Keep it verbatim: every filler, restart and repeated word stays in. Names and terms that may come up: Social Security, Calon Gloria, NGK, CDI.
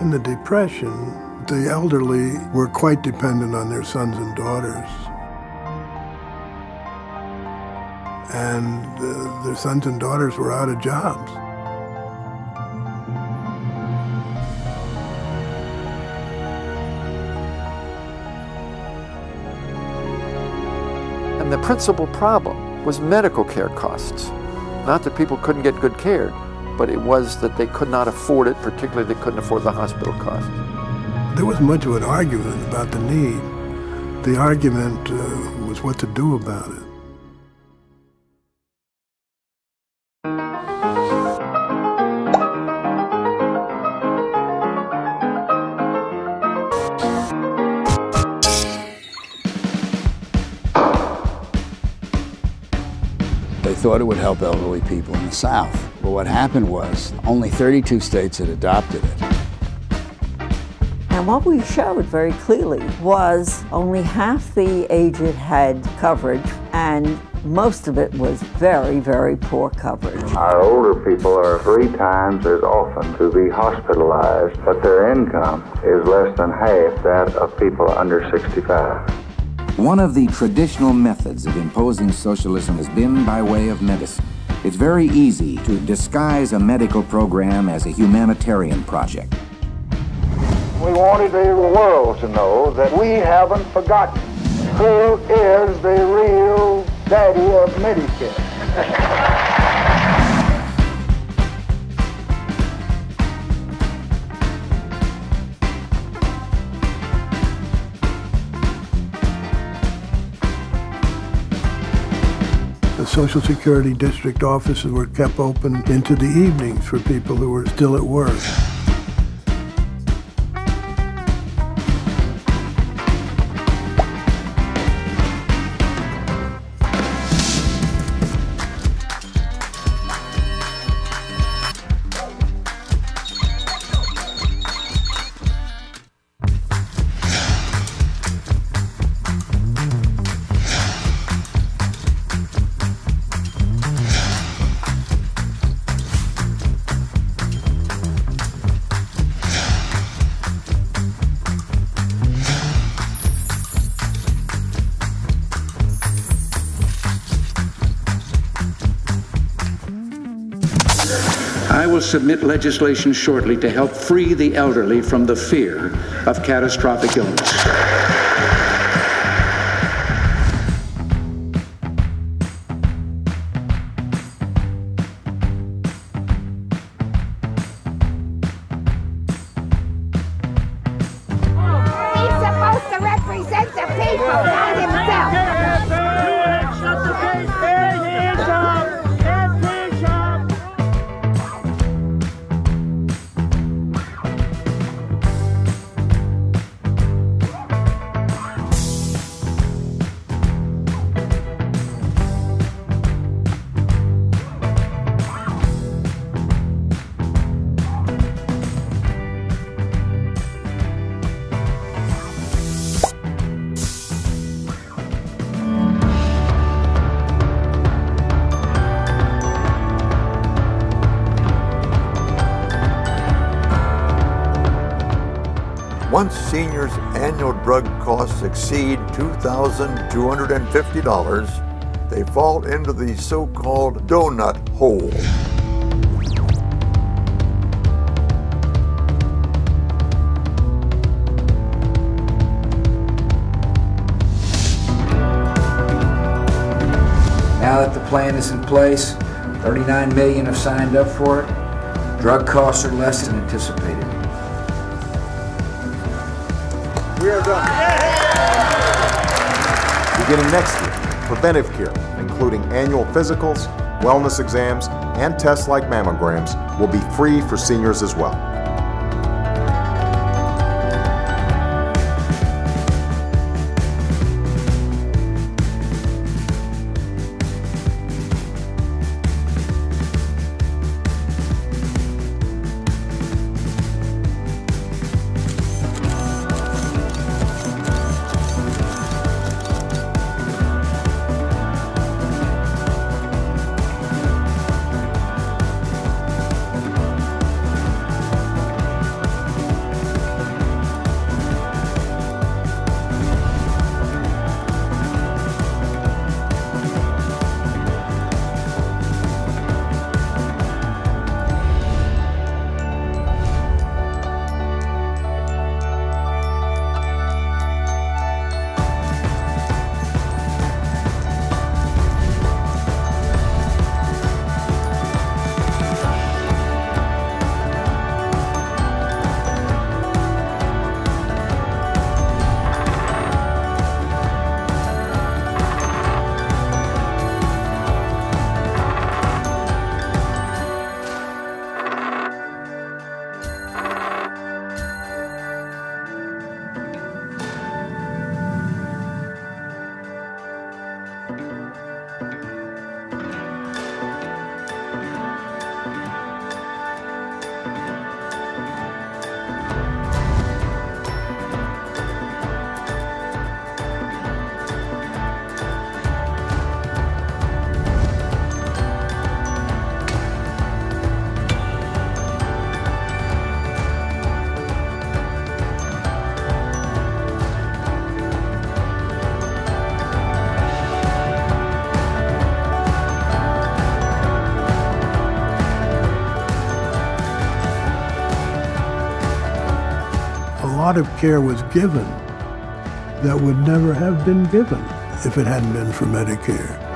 In the Depression, the elderly were quite dependent on their sons and daughters. And uh, their sons and daughters were out of jobs. And the principal problem was medical care costs. Not that people couldn't get good care, but it was that they could not afford it, particularly they couldn't afford the hospital costs. There wasn't much of an argument about the need. The argument uh, was what to do about it. They thought it would help elderly people in the South. But what happened was only thirty-two states had adopted it. And what we showed very clearly was only half the aged had coverage, and most of it was very, very poor coverage. Our older people are three times as often to be hospitalized, but their income is less than half that of people under sixty-five. One of the traditional methods of imposing socialism has been by way of medicine. It's very easy to disguise a medical program as a humanitarian project. We wanted the world to know that we haven't forgotten who is the real daddy of Medicare. The Social Security district offices were kept open into the evenings for people who were still at work. I will submit legislation shortly to help free the elderly from the fear of catastrophic illness. Once seniors' annual drug costs exceed two thousand two hundred fifty dollars, they fall into the so-called donut hole. Now that the plan is in place, thirty-nine million have signed up for it. Drug costs are less than anticipated. We are done. Yeah. Beginning next year, preventive care, including annual physicals, wellness exams, and tests like mammograms, will be free for seniors as well. lot of care was given that would never have been given if it hadn't been for Medicare.